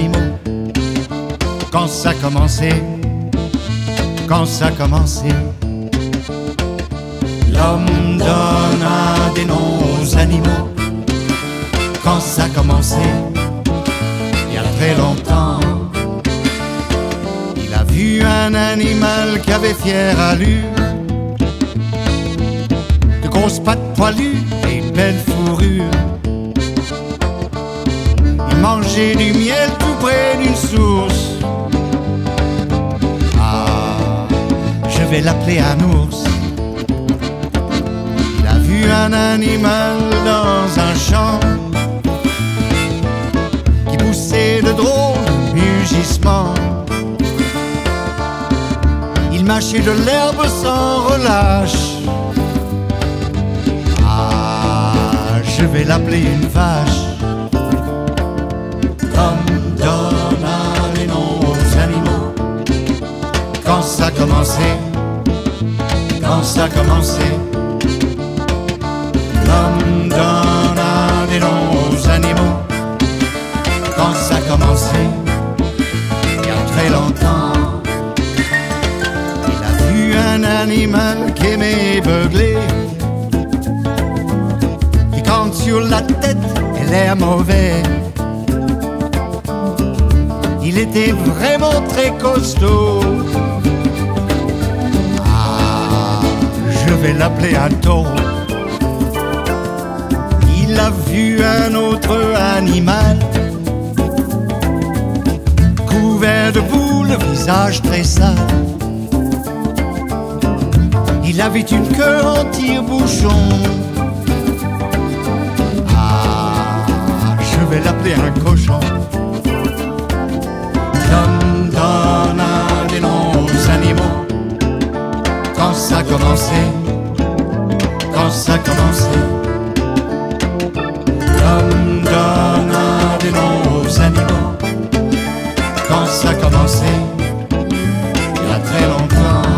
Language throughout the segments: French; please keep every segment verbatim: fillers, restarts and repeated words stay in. animaux. Quand ça a commencé, quand ça a commencé, l'homme donna des noms aux animaux. Quand ça a commencé, il y a très longtemps, il a vu un animal qui avait fière allure, de grosses pattes poilues et belle fourrure. Il mangeait du miel tout près d'une source. Ah, je vais l'appeler un ours. Il a vu un animal dans un champ qui poussait de drôles mugissements. Il mâchait de l'herbe sans relâche. Ah, je vais l'appeler une vache. L'homme donna les noms aux animaux. Quand ça a commencé, quand ça a commencé, l'homme donna les noms aux animaux. Quand ça a commencé, il y a très longtemps, il a vu un animal qui aimait beugler, qui compte sur la tête et l'air mauvais. Il était vraiment très costaud. Ah, je vais l'appeler un taureau. Il a vu un autre animal couvert de boules, visage très sale. Il avait une queue en tire-bouchon. Ah, je vais l'appeler un cochon. L'homme donna des noms aux animaux. Quand ça a commencé, quand ça a commencé, l'homme donna des noms aux animaux. Quand ça a commencé, il y a très longtemps,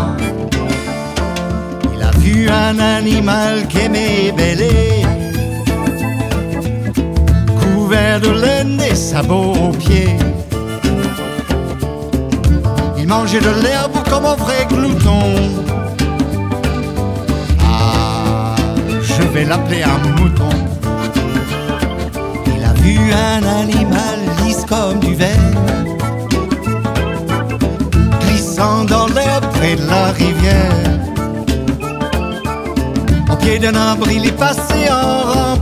il a vu un animal qu'aimait bêler, couvert de laine et sabots aux pieds. Il mangeait de l'herbe comme un vrai glouton. Ah, je vais l'appeler un mouton. Il a vu un animal lisse comme du verre, glissant dans l'herbe près de la rivière. Au pied d'un arbre, il est passé en rang.